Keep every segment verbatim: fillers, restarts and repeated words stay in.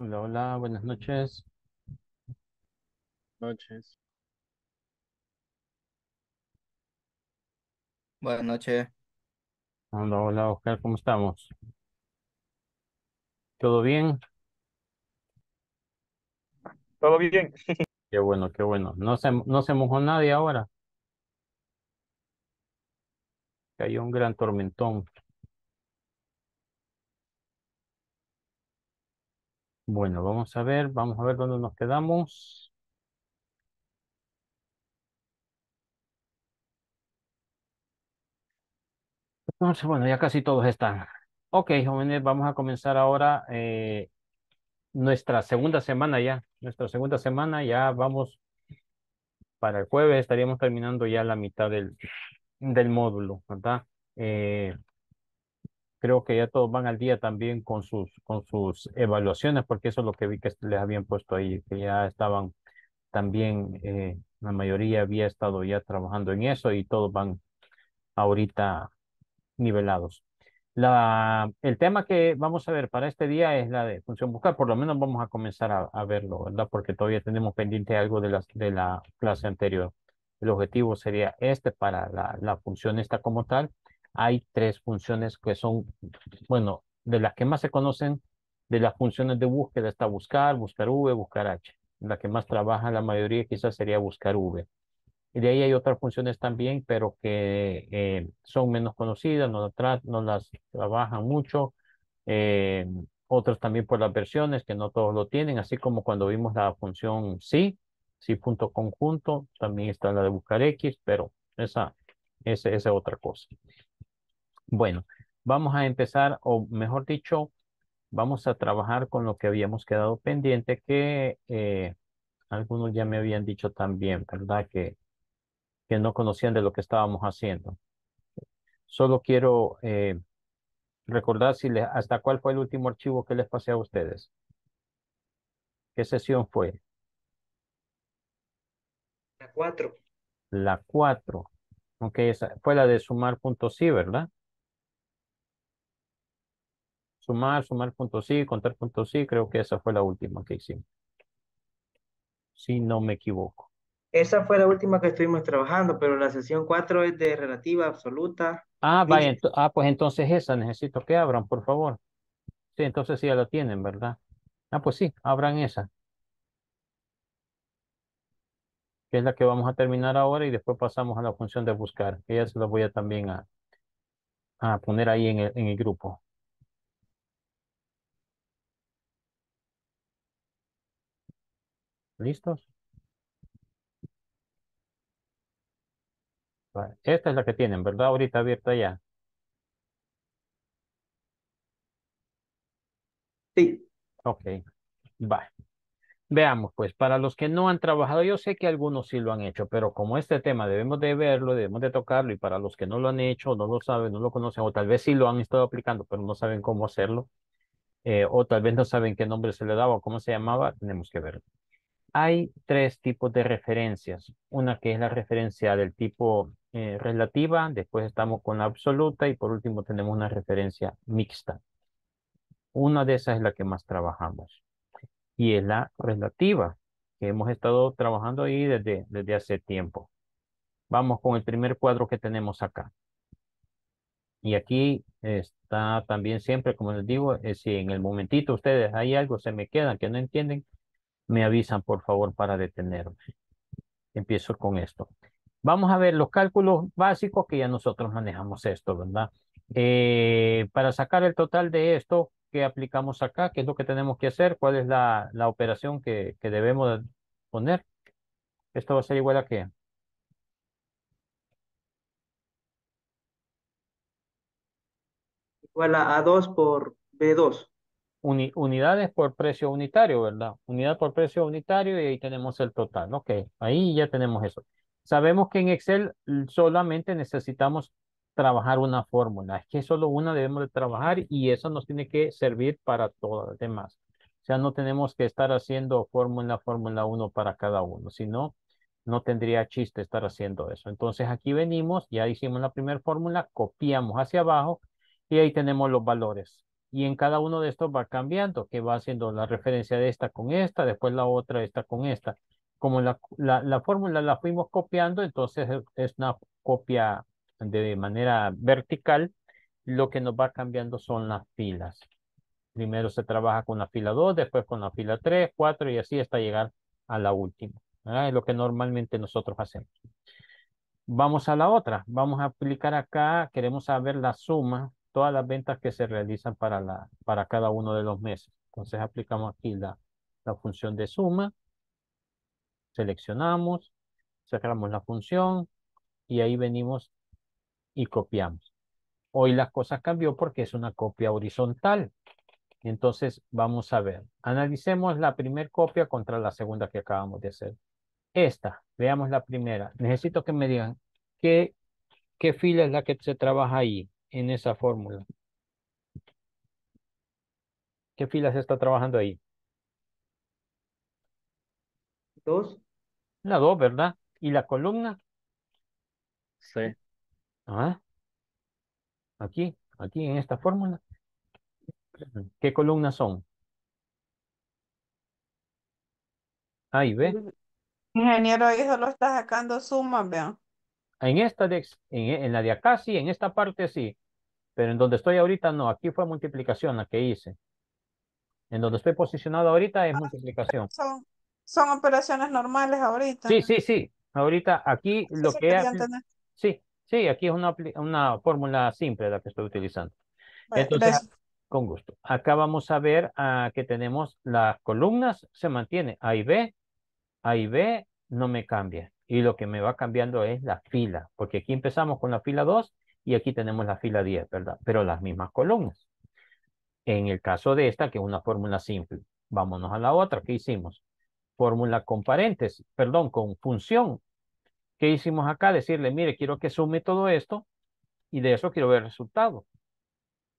Hola, hola, buenas noches. Noches. Buenas noches. Hola, hola, Oscar, ¿cómo estamos? ¿Todo bien? ¿Todo bien? Qué bueno, qué bueno. No se, no se mojó nadie ahora. Cayó un gran tormentón. Bueno, vamos a ver, vamos a ver dónde nos quedamos. Entonces, bueno, ya casi todos están. Ok, jóvenes, vamos a comenzar ahora eh, nuestra segunda semana ya. Nuestra segunda semana ya vamos para el jueves. Estaríamos terminando ya la mitad del, del módulo, ¿verdad? Eh, Creo que ya todos van al día también con sus, con sus evaluaciones, porque eso es lo que vi que les habían puesto ahí, que ya estaban también, eh, la mayoría había estado ya trabajando en eso y todos van ahorita nivelados. La, el tema que vamos a ver para este día es la de función buscar, por lo menos vamos a comenzar a, a verlo, ¿verdad? Porque todavía tenemos pendiente algo de, las, de la clase anterior. El objetivo sería este para la, la función esta como tal. Hay tres funciones que son, bueno, de las que más se conocen, de las funciones de búsqueda está buscar, buscar V, buscar H. La que más trabaja la mayoría quizás sería buscar V. Y de ahí hay otras funciones también, pero que eh, son menos conocidas, no, la no las trabajan mucho. Eh, otras también por las versiones, que no todos lo tienen, así como cuando vimos la función sí, sí punto conjunto, también está la de buscar X, pero esa es esa, esa otra cosa. Bueno, vamos a empezar, o mejor dicho, vamos a trabajar con lo que habíamos quedado pendiente, que eh, algunos ya me habían dicho también, ¿verdad? Que, que no conocían de lo que estábamos haciendo. Solo quiero eh, recordar si les, hasta cuál fue el último archivo que les pasé a ustedes. ¿Qué sesión fue? La cuatro. La cuatro. Ok, esa fue la de sumar.si, ¿verdad? Sumar, sumar punto sí, contar punto sí, creo que esa fue la última que hicimos. Si no me equivoco. Esa fue la última que estuvimos trabajando, pero la sesión cuatro es de relativa, absoluta. Ah, vaya, ah, pues entonces esa necesito que abran, por favor. Sí, entonces sí ya la tienen, ¿verdad? Ah, pues sí, abran esa. Que es la que vamos a terminar ahora y después pasamos a la función de buscar. Que ya se la voy a también a, a poner ahí en el, en el grupo. ¿Listos? Vale. Esta es la que tienen, ¿verdad? Ahorita abierta ya. Sí. Ok. Vale. Veamos, pues, para los que no han trabajado, yo sé que algunos sí lo han hecho, pero como este tema debemos de verlo, debemos de tocarlo, y para los que no lo han hecho, no lo saben, no lo conocen, o tal vez sí lo han estado aplicando, pero no saben cómo hacerlo, eh, o tal vez no saben qué nombre se le daba o cómo se llamaba, tenemos que verlo. Hay tres tipos de referencias. Una que es la referencia del tipo eh, relativa, después estamos con la absoluta y por último tenemos una referencia mixta. Una de esas es la que más trabajamos y es la relativa, que hemos estado trabajando ahí desde, desde hace tiempo. Vamos con el primer cuadro que tenemos acá. Y aquí está también siempre, como les digo, eh, si en el momentito ustedes hay algo, se me quedan que no entienden, me avisan, por favor, para detenerme. Empiezo con esto. Vamos a ver los cálculos básicos que ya nosotros manejamos esto, ¿verdad? Eh, para sacar el total de esto, ¿qué aplicamos acá? ¿Qué es lo que tenemos que hacer? ¿Cuál es la, la operación que, que debemos poner? ¿Esto va a ser igual a qué? Igual a A dos por B dos. Uni, unidades por precio unitario, ¿verdad? Unidad por precio unitario y ahí tenemos el total. Ok, ahí ya tenemos eso. Sabemos que en Excel solamente necesitamos trabajar una fórmula. Es que solo una debemos de trabajar y eso nos tiene que servir para todas las demás. O sea, no tenemos que estar haciendo fórmula, fórmula uno para cada uno. Si no, no tendría chiste estar haciendo eso. Entonces aquí venimos, ya hicimos la primera fórmula, copiamos hacia abajo y ahí tenemos los valores. Y en cada uno de estos va cambiando, que va haciendo la referencia de esta con esta, después la otra, esta con esta. Como la, la, la fórmula la fuimos copiando, entonces es una copia de manera vertical. Lo que nos va cambiando son las filas. Primero se trabaja con la fila dos, después con la fila tres, cuatro y así hasta llegar a la última, ¿verdad? Es lo que normalmente nosotros hacemos. Vamos a la otra. Vamos a aplicar acá, queremos saber la suma, todas las ventas que se realizan para, la, para cada uno de los meses. Entonces aplicamos aquí la, la función de suma, seleccionamos, sacamos la función y ahí venimos y copiamos. Hoy las cosas cambió porque es una copia horizontal. Entonces vamos a ver, analicemos la primera copia contra la segunda que acabamos de hacer. Esta, veamos la primera. Necesito que me digan qué, qué fila es la que se trabaja ahí. En esa fórmula, ¿qué fila se está trabajando ahí? Dos. La dos, ¿verdad? ¿Y la columna? Sí. ¿Ah? Aquí, aquí en esta fórmula. ¿Qué columnas son? A y B. Ingeniero, ahí solo está sacando sumas, vean. En esta, de, en, en la de acá sí, en esta parte sí, pero en donde estoy ahorita no, aquí fue multiplicación la que hice. En donde estoy posicionado ahorita es ah, multiplicación. Son, son operaciones normales ahorita. Sí, sí, sí, ahorita aquí eso lo que es... Sí, sí, aquí es una, una fórmula simple la que estoy utilizando. Bueno, entonces, gracias. Con gusto. Acá vamos a ver uh, que tenemos las columnas, se mantiene A y B, A y B no me cambia. Y lo que me va cambiando es la fila, porque aquí empezamos con la fila dos y aquí tenemos la fila diez, ¿verdad? Pero las mismas columnas. En el caso de esta, que es una fórmula simple. Vámonos a la otra, ¿qué hicimos? Fórmula con paréntesis, perdón, con función. ¿Qué hicimos acá? Decirle, mire, quiero que sume todo esto y de eso quiero ver el resultado.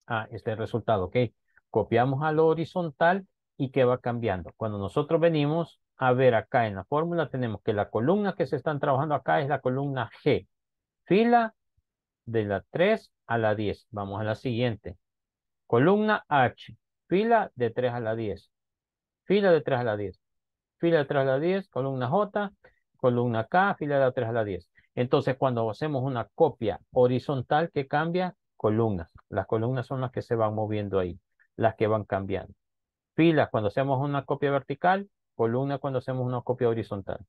Ah, este es el resultado, ¿ok? Copiamos a lo horizontal y ¿qué va cambiando? Cuando nosotros venimos... A ver, acá en la fórmula tenemos que la columna que se están trabajando acá es la columna G. Fila de la tres a la diez. Vamos a la siguiente. Columna H. Fila de tres a la diez. Fila de tres a la diez. Fila de tres a la diez. Columna J. Columna K. Fila de la tres a la diez. Entonces, cuando hacemos una copia horizontal, ¿qué cambia? Columnas. Las columnas son las que se van moviendo ahí. Las que van cambiando. Filas, cuando hacemos una copia vertical... Columna cuando hacemos una copia horizontal.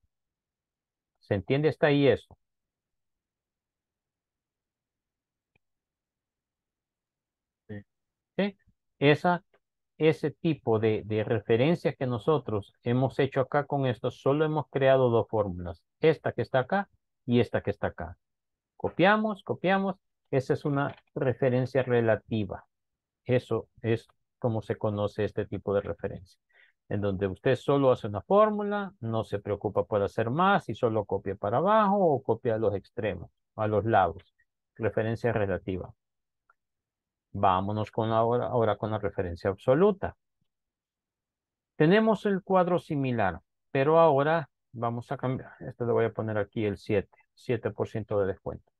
¿Se entiende hasta ahí eso? Sí. ¿Sí? Esa, ese tipo de, de referencias que nosotros hemos hecho acá con esto, solo hemos creado dos fórmulas. Esta que está acá y esta que está acá. Copiamos, copiamos. Esa es una referencia relativa. Eso es como se conoce este tipo de referencia. En donde usted solo hace una fórmula, no se preocupa por hacer más y solo copia para abajo o copia a los extremos, a los lados. Referencia relativa. Vámonos con ahora, ahora con la referencia absoluta. Tenemos el cuadro similar, pero ahora vamos a cambiar. Esto le voy a poner aquí el siete, siete por ciento de descuento.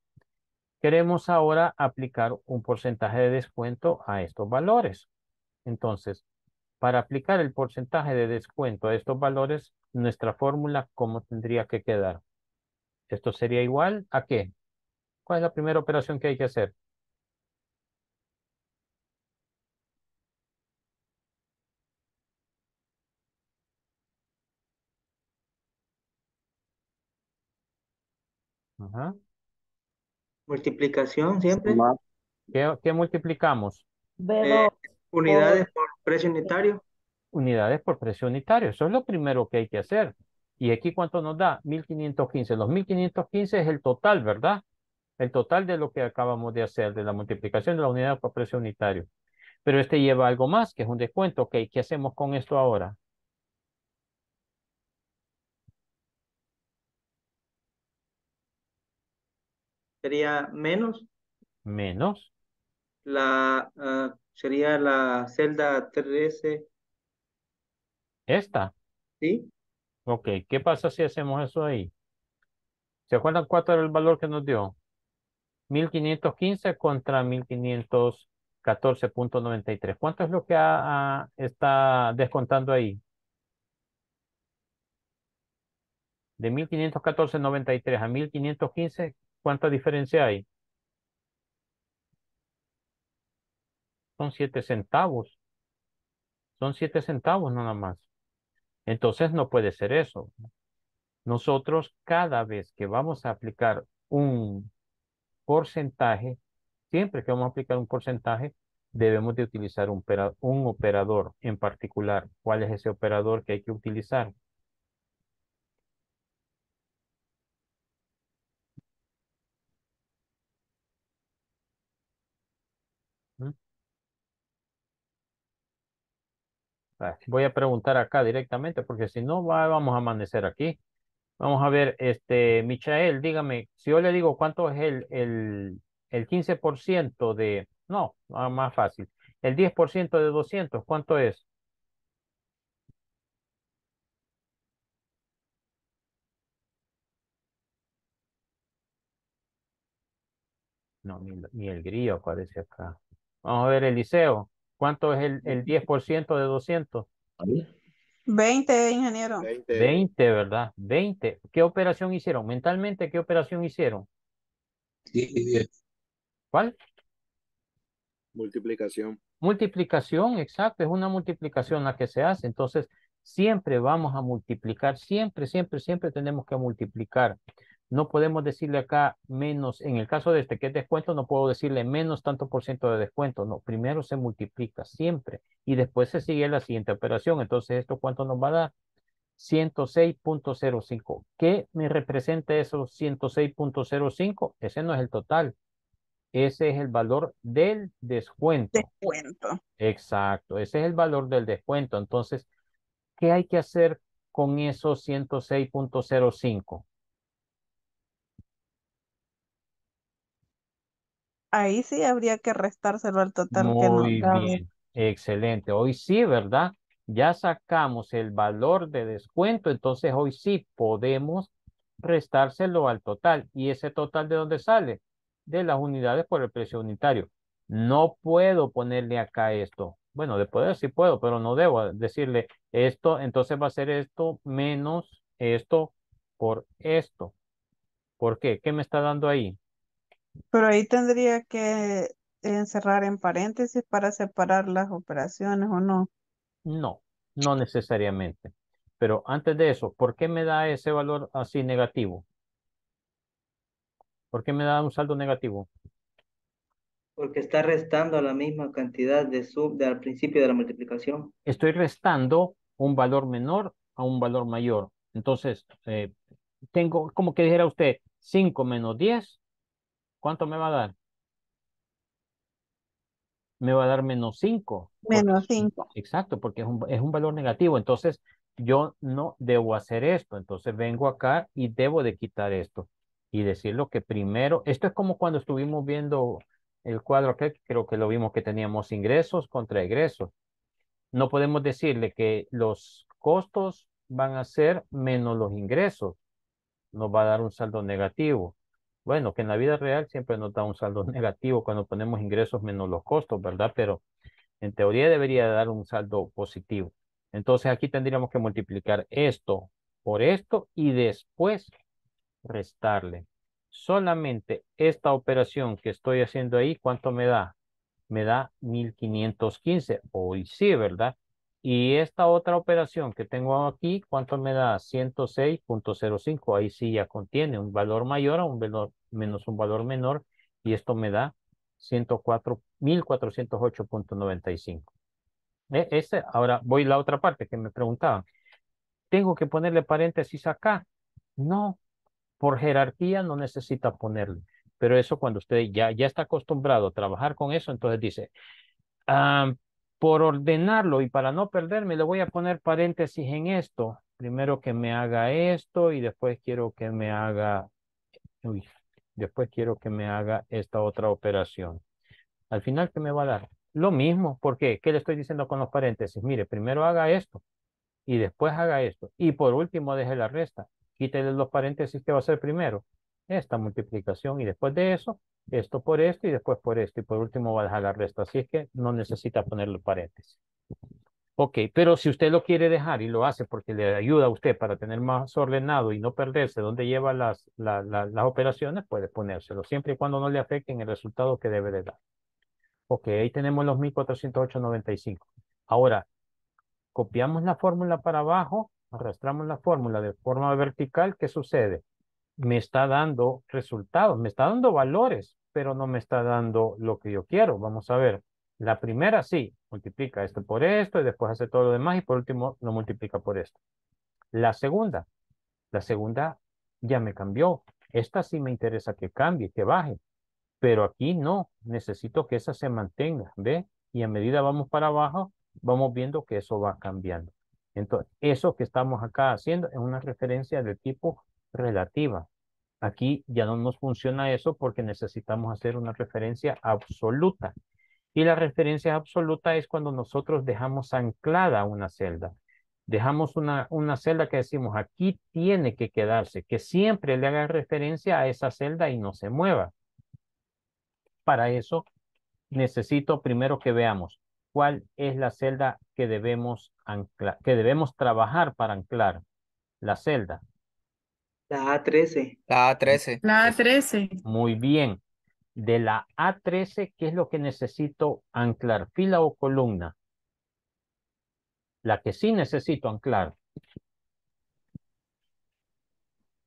Queremos ahora aplicar un porcentaje de descuento a estos valores. Entonces, para aplicar el porcentaje de descuento a estos valores, nuestra fórmula, ¿cómo tendría que quedar? ¿Esto sería igual a qué? ¿Cuál es la primera operación que hay que hacer? Ajá. Multiplicación siempre. ¿Qué, qué multiplicamos? Eh, unidades por... ¿Precio unitario? Unidades por precio unitario. Eso es lo primero que hay que hacer. ¿Y aquí cuánto nos da? mil quinientos quince. Los mil quinientos quince es el total, ¿verdad? El total de lo que acabamos de hacer, de la multiplicación de la unidad por precio unitario. Pero este lleva algo más, que es un descuento. Ok, ¿qué hacemos con esto ahora? Sería menos. Menos. La... Uh... Sería la celda trece. ¿Esta? Sí. Ok, ¿qué pasa si hacemos eso ahí? ¿Se acuerdan cuánto era el valor que nos dio? mil quinientos quince contra mil quinientos catorce punto noventa y tres. ¿Cuánto es lo que a, a, está descontando ahí? De mil quinientos catorce punto noventa y tres a mil quinientos quince, ¿cuánta diferencia hay? Son siete centavos. Son siete centavos nada más. Entonces no puede ser eso. Nosotros cada vez que vamos a aplicar un porcentaje, siempre que vamos a aplicar un porcentaje, debemos de utilizar un, un operador en particular. ¿Cuál es ese operador que hay que utilizar? ¿Mm? Voy a preguntar acá directamente porque si no va, vamos a amanecer aquí. Vamos a ver, este, Michael, dígame, si yo le digo cuánto es el... el El quince por ciento de, no, más fácil. El diez por ciento de doscientos, ¿cuánto es? No, ni, ni el grillo aparece acá. Vamos a ver, Eliseo, ¿cuánto es el, el diez por ciento de doscientos? veinte, ingeniero. veinte. veinte, ¿verdad? veinte. ¿Qué operación hicieron? Mentalmente, ¿qué operación hicieron? diez. ¿Cuál? Multiplicación. Multiplicación, exacto. Es una multiplicación la que se hace. Entonces, siempre vamos a multiplicar. Siempre, siempre, siempre tenemos que multiplicar. No podemos decirle acá menos. En el caso de este que es descuento, no puedo decirle menos tanto por ciento de descuento. No, primero se multiplica siempre. Y después se sigue la siguiente operación. Entonces, ¿esto cuánto nos va a dar? ciento seis punto cero cinco. ¿Qué me representa eso ciento seis punto cero cinco? Ese no es el total. Ese es el valor del descuento. Descuento. Exacto. Ese es el valor del descuento. Entonces, ¿qué hay que hacer con esos ciento seis punto cero cinco? Ahí sí habría que restárselo al total. Muy que nos cabe. Bien. Excelente. Hoy sí, ¿verdad? Ya sacamos el valor de descuento. Entonces, hoy sí podemos restárselo al total. ¿Y ese total de dónde sale? De las unidades por el precio unitario. No puedo ponerle acá esto. Bueno, de poder sí puedo, pero no debo decirle esto. Entonces va a ser esto menos esto por esto. ¿Por qué? ¿Qué me está dando ahí? Pero ahí tendría que encerrar en paréntesis para separar las operaciones, ¿o no? No, no necesariamente. Pero antes de eso, ¿por qué me da ese valor así negativo? ¿Por qué me da un saldo negativo? Porque está restando la misma cantidad de sub de al principio de la multiplicación. Estoy restando un valor menor a un valor mayor. Entonces, eh, tengo, como que dijera usted, cinco menos diez, ¿cuánto me va a dar? Me va a dar menos cinco. Menos cinco. Exacto, porque es un, es un valor negativo. Entonces, yo no debo hacer esto. Entonces, vengo acá y debo de quitar esto. Y decir lo que primero, esto es como cuando estuvimos viendo el cuadro que creo que lo vimos que teníamos ingresos contra egresos. No podemos decirle que los costos van a ser menos los ingresos. Nos va a dar un saldo negativo. Bueno, que en la vida real siempre nos da un saldo negativo cuando ponemos ingresos menos los costos, ¿verdad? Pero en teoría debería dar un saldo positivo. Entonces aquí tendríamos que multiplicar esto por esto y después restarle. Solamente esta operación que estoy haciendo ahí, ¿cuánto me da? Me da mil quinientos quince. Hoy sí, ¿verdad? Y esta otra operación que tengo aquí, ¿cuánto me da? ciento seis punto cero cinco. Ahí sí ya contiene un valor mayor a un valor menos un valor menor. Y esto me da mil cuatrocientos ocho punto noventa y cinco. ¿Eh? Este, ahora voy a la otra parte que me preguntaban. ¿Tengo que ponerle paréntesis acá? No. Por jerarquía no necesita ponerle, pero eso cuando usted ya, ya está acostumbrado a trabajar con eso, entonces dice, ah, por ordenarlo y para no perderme, le voy a poner paréntesis en esto. Primero que me haga esto y después quiero que me haga, uy, después quiero que me haga esta otra operación. Al final, ¿qué me va a dar? Lo mismo, ¿por qué? ¿Qué le estoy diciendo con los paréntesis? Mire, primero haga esto y después haga esto. Y por último, deje la resta. Quítale los paréntesis que va a ser primero esta multiplicación y después de eso esto por esto y después por esto. Y por último va a dejar la resta. Así es que no necesita ponerle paréntesis. Ok, pero si usted lo quiere dejar y lo hace porque le ayuda a usted para tener más ordenado y no perderse dónde lleva las, la, la, las operaciones, puede ponérselo, siempre y cuando no le afecten el resultado que debe de dar. Ok, ahí tenemos los mil cuatrocientos ocho punto noventa y cinco. Ahora, copiamos la fórmula para abajo, arrastramos la fórmula de forma vertical. ¿Qué sucede? Me está dando resultados, me está dando valores, pero no me está dando lo que yo quiero. Vamos a ver. La primera sí, multiplica esto por esto y después hace todo lo demás y por último lo multiplica por esto. La segunda, la segunda ya me cambió. Esta sí me interesa que cambie, que baje, pero aquí no, necesito que esa se mantenga, ¿ve? Y a medida vamos para abajo, vamos viendo que eso va cambiando. Entonces, eso que estamos acá haciendo es una referencia de tipo relativa. Aquí ya no nos funciona eso porque necesitamos hacer una referencia absoluta. Y la referencia absoluta es cuando nosotros dejamos anclada una celda. Dejamos una, una celda que decimos, aquí tiene que quedarse, que siempre le haga referencia a esa celda y no se mueva. Para eso necesito primero que veamos cuál es la celda que debemos anclar, que debemos trabajar para anclar la celda. La A trece. La A trece. La A trece. Muy bien. De la A trece, ¿qué es lo que necesito anclar? ¿Fila o columna? La que sí necesito anclar.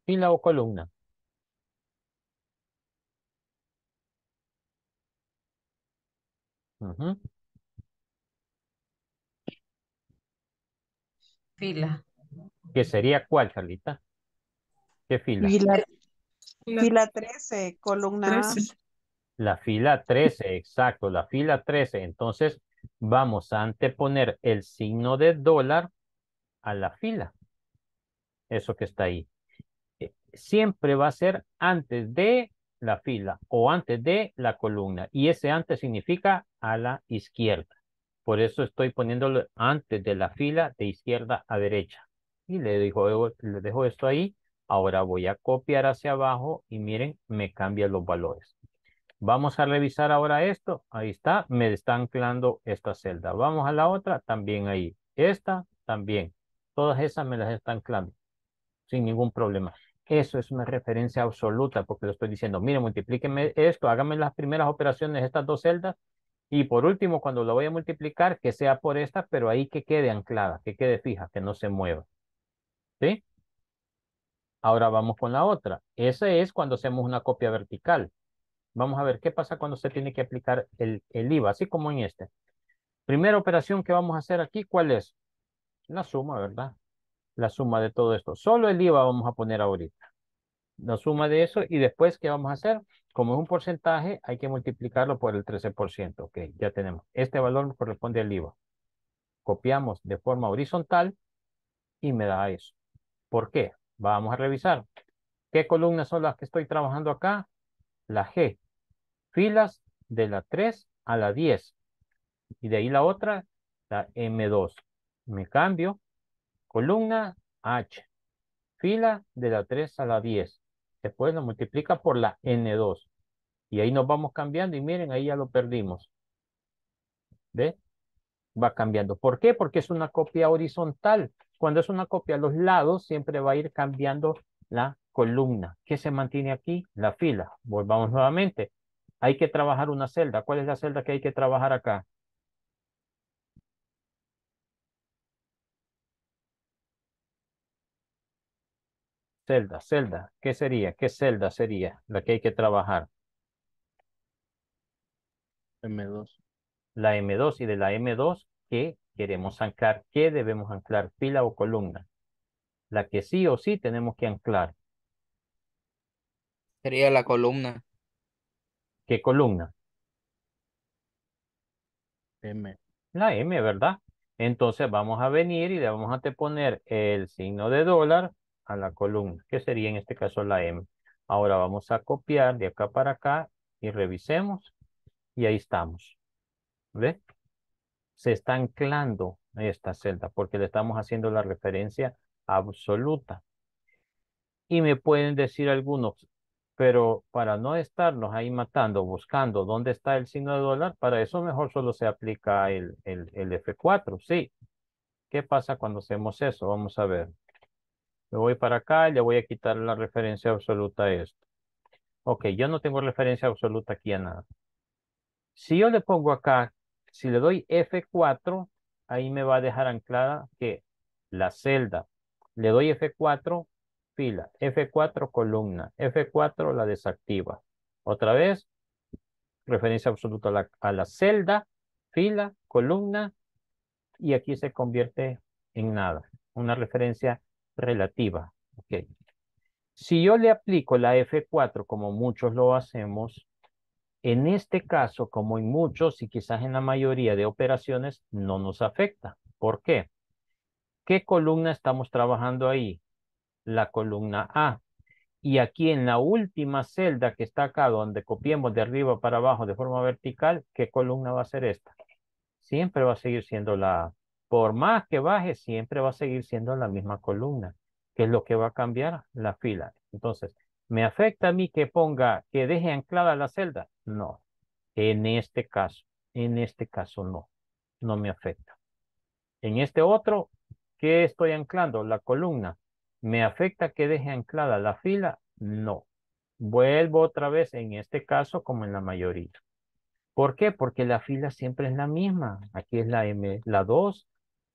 ¿Fila o columna? Uh-huh. Fila. ¿Qué sería cuál, Carlita? ¿Qué fila? Fila, fila trece, columna trece. La fila trece, exacto, la fila trece. Entonces, vamos a anteponer el signo de dólar a la fila. Eso que está ahí. Siempre va a ser antes de la fila o antes de la columna. Y ese antes significa a la izquierda. Por eso estoy poniéndolo antes de la fila de izquierda a derecha. Y le dejo, le dejo esto ahí. Ahora voy a copiar hacia abajo y miren, me cambian los valores. Vamos a revisar ahora esto. Ahí está, me está anclando esta celda. Vamos a la otra, también ahí. Esta, también. Todas esas me las está anclando sin ningún problema. Eso es una referencia absoluta porque le estoy diciendo, mire, multiplíqueme esto, hágame las primeras operaciones, estas dos celdas. Y por último, cuando lo voy a multiplicar, que sea por esta, pero ahí que quede anclada, que quede fija, que no se mueva. ¿Sí? Ahora vamos con la otra. Esa es cuando hacemos una copia vertical. Vamos a ver qué pasa cuando se tiene que aplicar el, el I V A, así como en este. Primera operación que vamos a hacer aquí, ¿cuál es? La suma, ¿verdad? La suma de todo esto. Solo el I V A vamos a poner ahorita. La suma de eso y después, ¿qué vamos a hacer? Como es un porcentaje, hay que multiplicarlo por el trece por ciento. Ok, ya tenemos. Este valor corresponde al I V A. Copiamos de forma horizontal y me da eso. ¿Por qué? Vamos a revisar. ¿Qué columnas son las que estoy trabajando acá? La G. Filas de la tres a la diez. Y de ahí la otra, la M dos. Me cambio. Columna H. Fila de la tres a la diez. Después lo multiplica por la N dos. Y ahí nos vamos cambiando. Y miren, ahí ya lo perdimos. ¿Ve? Va cambiando. ¿Por qué? Porque es una copia horizontal. Cuando es una copia a los lados, siempre va a ir cambiando la columna. ¿Qué se mantiene aquí? La fila. Volvamos nuevamente. Hay que trabajar una celda. ¿Cuál es la celda que hay que trabajar acá? Celda, celda. ¿Qué sería? ¿Qué celda sería la que hay que trabajar? M dos. La M dos. Y de la M dos, ¿qué queremos anclar? ¿Qué debemos anclar? ¿Fila o columna? La que sí o sí tenemos que anclar. Sería la columna. ¿Qué columna? M. La M, ¿verdad? Entonces vamos a venir y le vamos a anteponer el signo de dólar a la columna, que sería en este caso la M. Ahora vamos a copiar de acá para acá y revisemos. Y ahí estamos. ¿Ve? Se está anclando esta celda porque le estamos haciendo la referencia absoluta. Y me pueden decir algunos, Pero para no estarnos ahí matando, buscando dónde está el signo de dólar, para eso mejor solo se aplica el, el, el F cuatro, sí. ¿Qué pasa cuando hacemos eso? Vamos a ver. Me voy para acá, le voy a quitar la referencia absoluta a esto. Ok, yo no tengo referencia absoluta aquí a nada. Si yo le pongo acá, si le doy F cuatro, ahí me va a dejar anclada que la celda. Le doy F cuatro, fila, F cuatro, columna, F cuatro, la desactiva. Otra vez, referencia absoluta a la, a la celda, fila, columna, y aquí se convierte en nada, una referencia relativa. Okay. Si yo le aplico la F cuatro, como muchos lo hacemos, en este caso, como en muchos y quizás en la mayoría de operaciones, no nos afecta. ¿Por qué? ¿Qué columna estamos trabajando ahí? La columna A. Y aquí en la última celda que está acá, donde copiemos de arriba para abajo de forma vertical, ¿qué columna va a ser esta? Siempre va a seguir siendo la A. Por más que baje, siempre va a seguir siendo la misma columna. ¿Qué es lo que va a cambiar? La fila. Entonces, ¿me afecta a mí que ponga, que deje anclada la celda? No. En este caso, en este caso no. No me afecta. En este otro, ¿qué estoy anclando? La columna. ¿Me afecta que deje anclada la fila? No. Vuelvo otra vez en este caso como en la mayoría. ¿Por qué? Porque la fila siempre es la misma. Aquí es la M, la dos,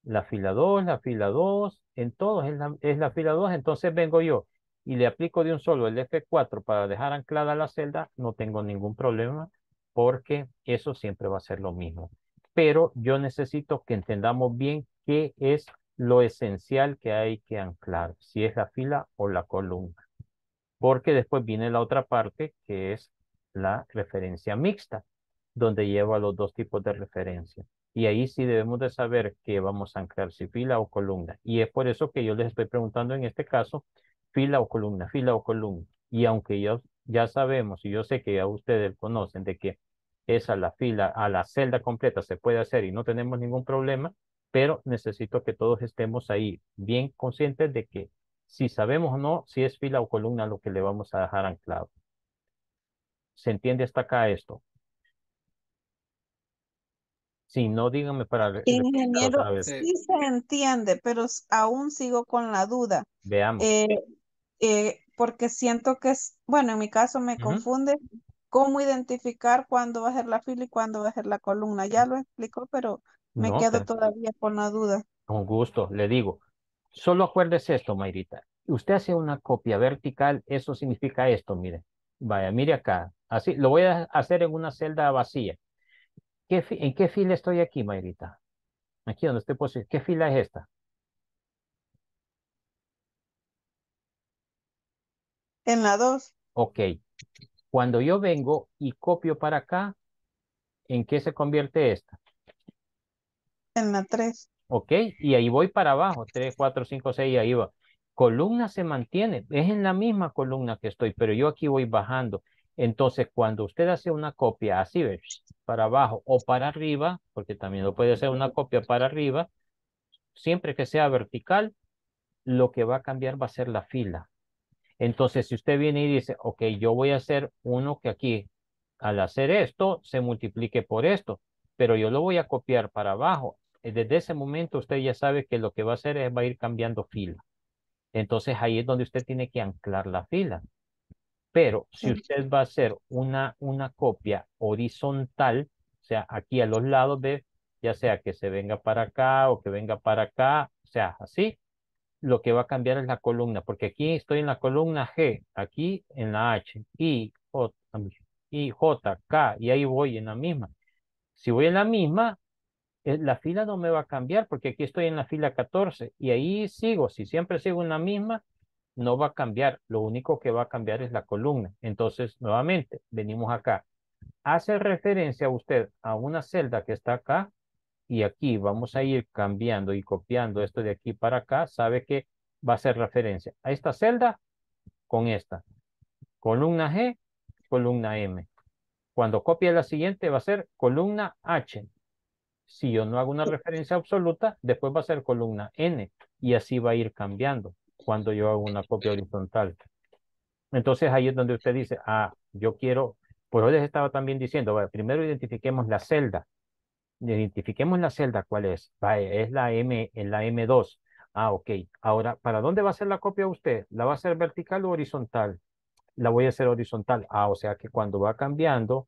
la fila dos, la fila dos. En todos es la, es la fila dos. Entonces vengo yo y le aplico de un solo el F cuatro para dejar anclada la celda. No tengo ningún problema porque eso siempre va a ser lo mismo. Pero yo necesito que entendamos bien qué es lo esencial que hay que anclar, si es la fila o la columna, porque después viene la otra parte que es la referencia mixta, donde lleva los dos tipos de referencia, y ahí sí debemos de saber que vamos a anclar, si fila o columna, y es por eso que yo les estoy preguntando en este caso, fila o columna, fila o columna, y aunque ya, ya sabemos, y yo sé que ya ustedes conocen de que esa la fila, a la celda completa se puede hacer y no tenemos ningún problema, pero necesito que todos estemos ahí bien conscientes de que si sabemos o no, si es fila o columna lo que le vamos a dejar anclado. ¿Se entiende hasta acá esto? Si no, díganme para... Ingeniero, otra vez. Sí se entiende, pero aún sigo con la duda. Veamos. Eh, eh, porque siento que, es, bueno, en mi caso me uh-huh. confunde cómo identificar cuándo va a ser la fila y cuándo va a ser la columna. Ya lo explicó, pero... Me no, quedo todavía con la duda. Con gusto, le digo. Solo acuérdese esto, Mayrita. Usted hace una copia vertical, eso significa esto, mire. Vaya, mire acá. Así, lo voy a hacer en una celda vacía. ¿Qué, ¿En qué fila estoy aquí, Mayrita? Aquí donde estoy posicionado. ¿Qué fila es esta? En la dos. Ok. Cuando yo vengo y copio para acá, ¿en qué se convierte esta? En la tres. Ok, y ahí voy para abajo, tres, cuatro, cinco, seis, ahí va. Columna se mantiene, es en la misma columna que estoy, pero yo aquí voy bajando. Entonces, cuando usted hace una copia así, ¿ve? Para abajo o para arriba, porque también lo puede hacer una copia para arriba, siempre que sea vertical, lo que va a cambiar va a ser la fila. Entonces, si usted viene y dice, ok, yo voy a hacer uno que aquí, al hacer esto, se multiplique por esto, pero yo lo voy a copiar para abajo. Desde ese momento usted ya sabe que lo que va a hacer es va a ir cambiando fila. Entonces ahí es donde usted tiene que anclar la fila. Pero si usted va a hacer una, una copia horizontal, o sea, aquí a los lados, de, ya sea que se venga para acá o que venga para acá, o sea, así, lo que va a cambiar es la columna, porque aquí estoy en la columna G, aquí en la H, I, J, I, J, K, y ahí voy en la misma. Si voy en la misma, la fila no me va a cambiar porque aquí estoy en la fila catorce y ahí sigo. Si siempre sigo en la misma, no va a cambiar. Lo único que va a cambiar es la columna. Entonces, nuevamente, venimos acá. Hace referencia usted a una celda que está acá y aquí vamos a ir cambiando y copiando esto de aquí para acá. Sabe que va a hacer referencia a esta celda con esta. Columna G, columna M. Cuando copie la siguiente va a ser columna H. Si yo no hago una referencia absoluta, después va a ser columna N. Y así va a ir cambiando cuando yo hago una copia horizontal. Entonces ahí es donde usted dice, ah, yo quiero, pues hoy les estaba también diciendo, vale, primero identifiquemos la celda. Identifiquemos la celda, ¿cuál es? Vale, es la M, en la M dos. Ah, ok. Ahora, ¿para dónde va a hacer la copia usted? ¿La va a hacer vertical o horizontal? La voy a hacer horizontal. Ah, o sea que cuando va cambiando,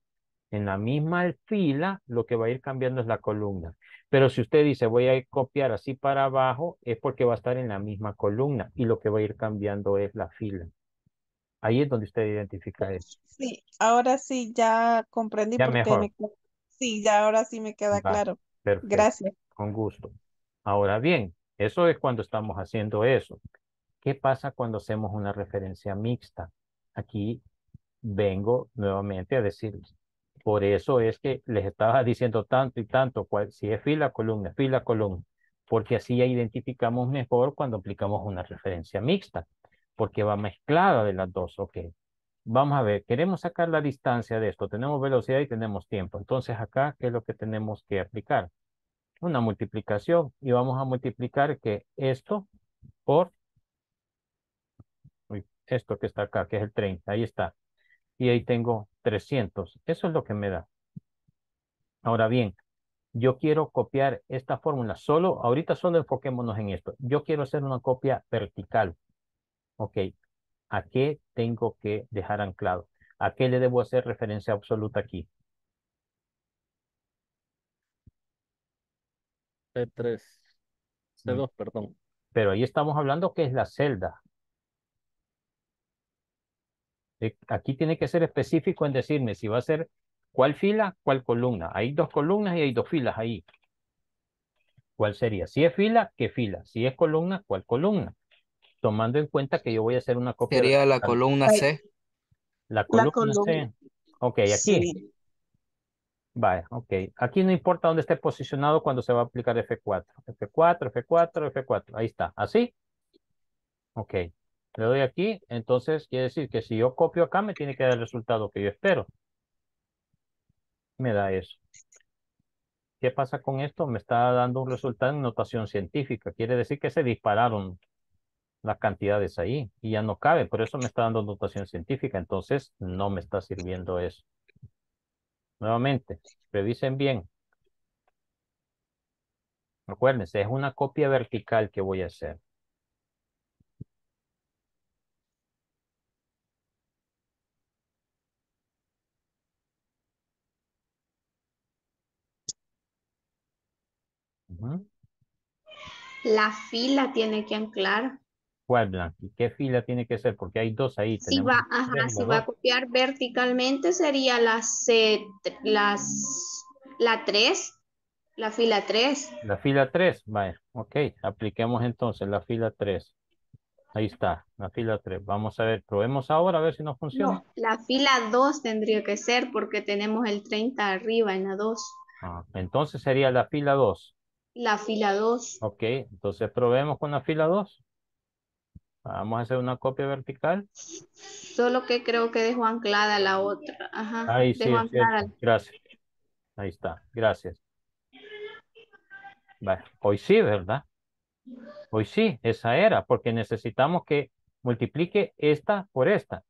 en la misma fila, lo que va a ir cambiando es la columna. Pero si usted dice, voy a copiar así para abajo, es porque va a estar en la misma columna y lo que va a ir cambiando es la fila. Ahí es donde usted identifica eso. Sí, ahora sí ya comprendí. Ya mejor. Me... Sí, ya ahora sí me queda va, claro. Perfecto. Gracias. Con gusto. Ahora bien, eso es cuando estamos haciendo eso. ¿Qué pasa cuando hacemos una referencia mixta? Aquí vengo nuevamente a decirles. Por eso es que les estaba diciendo tanto y tanto, cual, si es fila, columna, fila, columna, porque así ya identificamos mejor cuando aplicamos una referencia mixta, porque va mezclada de las dos. Ok, vamos a ver, queremos sacar la distancia de esto, tenemos velocidad y tenemos tiempo, entonces acá, ¿qué es lo que tenemos que aplicar? Una multiplicación, y vamos a multiplicar que esto por uy, esto que está acá, que es el treinta, ahí está. Y ahí tengo trescientos. Eso es lo que me da. Ahora bien, yo quiero copiar esta fórmula. Solo, ahorita solo enfoquémonos en esto. Yo quiero hacer una copia vertical. Ok. ¿A qué tengo que dejar anclado? ¿A qué le debo hacer referencia absoluta aquí? C tres. C dos, sí. Perdón. Pero ahí estamos hablando que es la celda. Aquí tiene que ser específico en decirme si va a ser cuál fila, cuál columna. Hay dos columnas y hay dos filas ahí. ¿Cuál sería? Si es fila, ¿qué fila? Si es columna, ¿cuál columna? Tomando en cuenta que yo voy a hacer una copia. Sería la columna C. La columna C. Ok, aquí. Sí. Vale, ok. Aquí no importa dónde esté posicionado cuando se va a aplicar F cuatro. F cuatro, F cuatro, F cuatro. Ahí está. ¿Así? Ok. Le doy aquí, entonces quiere decir que si yo copio acá me tiene que dar el resultado que yo espero. Me da eso. ¿Qué pasa con esto? Me está dando un resultado en notación científica. Quiere decir que se dispararon las cantidades ahí y ya no cabe. Por eso me está dando notación científica. Entonces no me está sirviendo eso. Nuevamente, revisen bien. Acuérdense, es una copia vertical que voy a hacer. La fila tiene que anclar. ¿Cuál, Blanqui? ¿Qué fila tiene que ser? Porque hay dos ahí. Si va, ajá, si va a copiar verticalmente sería la C, las, la tres, la fila tres. La fila tres, vale. Ok, apliquemos entonces la fila tres. Ahí está, la fila tres. Vamos a ver, probemos ahora a ver si nos funciona. No, la fila dos tendría que ser porque tenemos el treinta arriba en la dos. Ah, entonces sería la fila dos. La fila dos. Ok, entonces probemos con la fila dos. Vamos a hacer una copia vertical. Solo que creo que dejo anclada la otra. Ajá. Ahí sí, gracias. Ahí está, gracias. Vale. Hoy sí, ¿verdad? Hoy sí, esa era, porque necesitamos que multiplique esta por esta.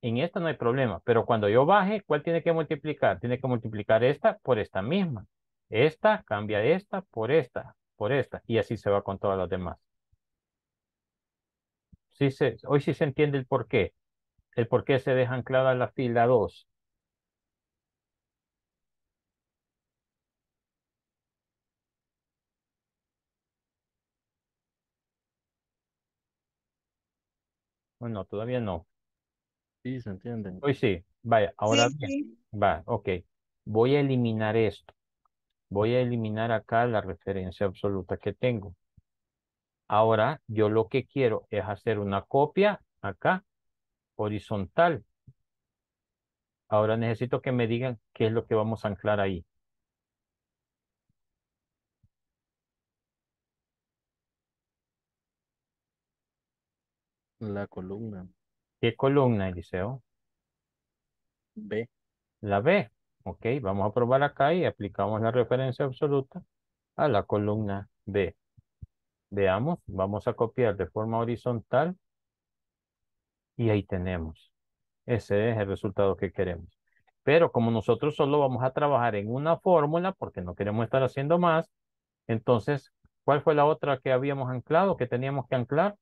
En esta no hay problema, pero cuando yo baje, ¿cuál tiene que multiplicar? Tiene que multiplicar esta por esta misma. Esta cambia esta por esta, por esta. Y así se va con todas las demás. Sí se, hoy sí se entiende el por qué. El por qué se deja anclada la fila dos. Bueno, todavía no. Sí, se entiende. Hoy sí. Vaya, ahora sí, bien. Sí. Va, ok. Voy a eliminar esto. Voy a eliminar acá la referencia absoluta que tengo. Ahora, yo lo que quiero es hacer una copia acá, horizontal. Ahora necesito que me digan qué es lo que vamos a anclar ahí. La columna. ¿Qué columna, Eliseo? B. La B. Ok, vamos a probar acá y aplicamos la referencia absoluta a la columna B. Veamos, vamos a copiar de forma horizontal. Y ahí tenemos. Ese es el resultado que queremos. Pero como nosotros solo vamos a trabajar en una fórmula, porque no queremos estar haciendo más, entonces, ¿cuál fue la otra que habíamos anclado, que teníamos que anclar?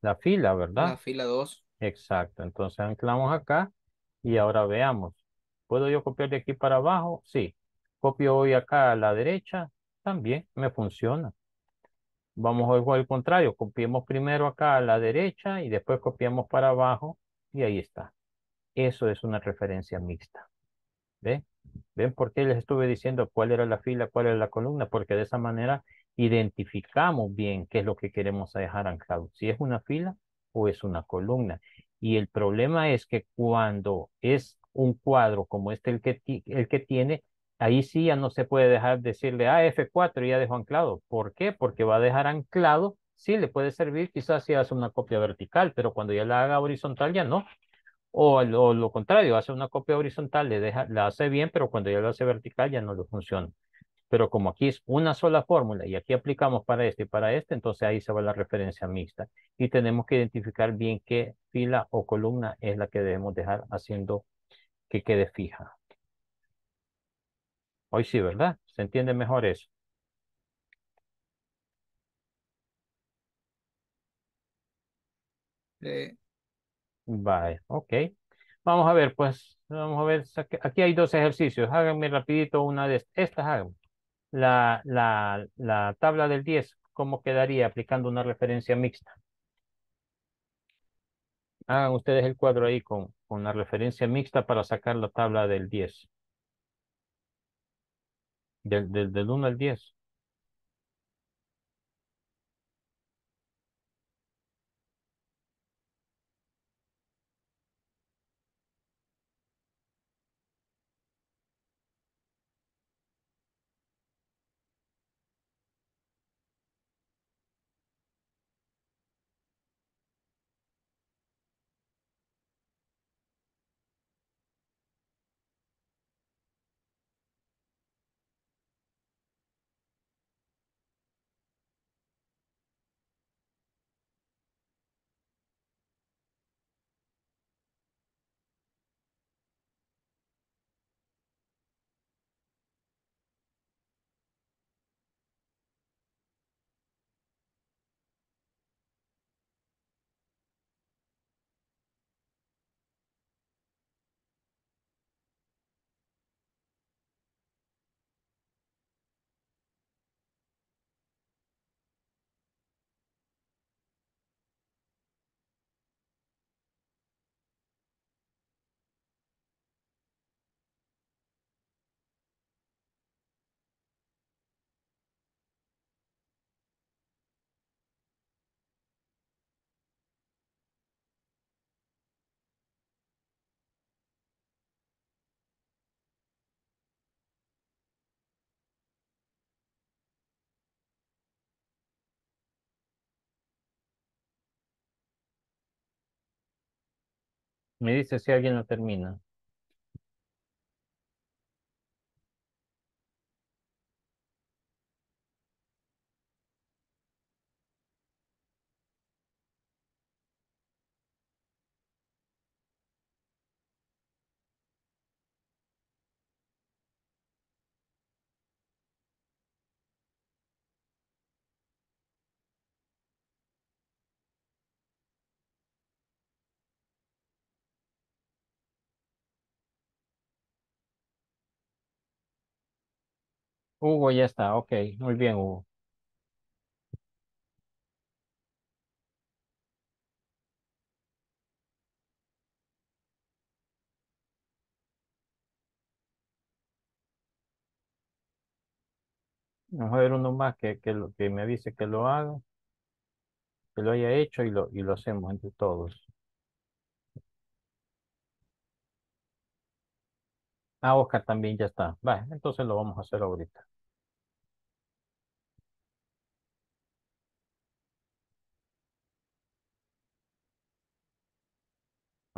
La fila, ¿verdad? La fila dos. Exacto. Entonces anclamos acá y ahora veamos. ¿Puedo yo copiar de aquí para abajo? Sí. Copio hoy acá a la derecha. También me funciona. Vamos igual al contrario. Copiemos primero acá a la derecha y después copiamos para abajo y ahí está. Eso es una referencia mixta. ¿Ven? ¿Ven por qué les estuve diciendo cuál era la fila, cuál era la columna? Porque de esa manera identificamos bien qué es lo que queremos dejar anclado. Si es una fila o es una columna. Y el problema es que cuando es un cuadro como este el que, el que tiene, ahí sí ya no se puede dejar decirle, ah, F cuatro ya dejó anclado. ¿Por qué? Porque va a dejar anclado. Sí, le puede servir quizás si hace una copia vertical, pero cuando ya la haga horizontal ya no. O, o lo contrario, hace una copia horizontal, le deja, la hace bien, pero cuando ya la hace vertical ya no le funciona. Pero como aquí es una sola fórmula y aquí aplicamos para este y para este, entonces ahí se va la referencia mixta. Y tenemos que identificar bien qué fila o columna es la que debemos dejar haciendo que quede fija. Hoy sí, ¿verdad? ¿Se entiende mejor eso? Sí. Vale, ok. Vamos a ver, pues, vamos a ver, aquí hay dos ejercicios. Háganme rapidito una de estas, háganme. La, la, la tabla del diez, ¿cómo quedaría aplicando una referencia mixta? Hagan ustedes el cuadro ahí con, con la referencia mixta para sacar la tabla del diez. Del, del, del uno al diez. Me dice si alguien lo termina. Hugo ya está, ok, muy bien, Hugo. Vamos a ver uno más que, que, lo, que me avise que lo haga, que lo haya hecho y lo, y lo hacemos entre todos. Ah, Oscar también ya está. Vale, entonces lo vamos a hacer ahorita.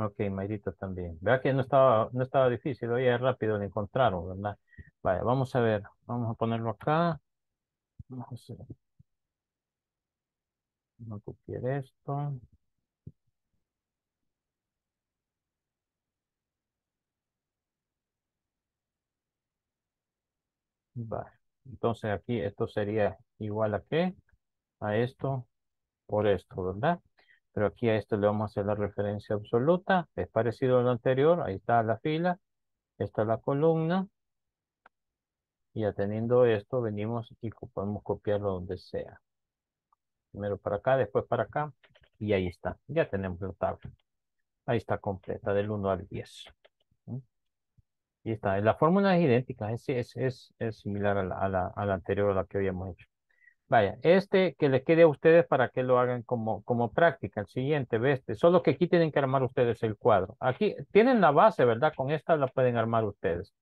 Ok, Mayrita también. Vea que no estaba, no estaba difícil, oye, rápido lo encontraron, ¿verdad? Vaya, vamos a ver, vamos a ponerlo acá. Vamos a, vamos a copiar esto. Vale. Entonces aquí esto sería igual a qué, a esto por esto, ¿verdad? Pero aquí a esto le vamos a hacer la referencia absoluta. Es parecido a lo anterior. Ahí está la fila. Esta es la columna. Y ya teniendo esto, venimos y podemos copiarlo donde sea. Primero para acá, después para acá. Y ahí está. Ya tenemos la tabla. Ahí está completa, del uno al diez. Y está. La fórmula es idéntica. Es, es, es, es similar a la, a, la, a la anterior, a la que habíamos hecho. Vaya, este que les quede a ustedes para que lo hagan como, como práctica. El siguiente, ve este. Solo que aquí tienen que armar ustedes el cuadro. Aquí tienen la base, ¿verdad? Con esta la pueden armar ustedes.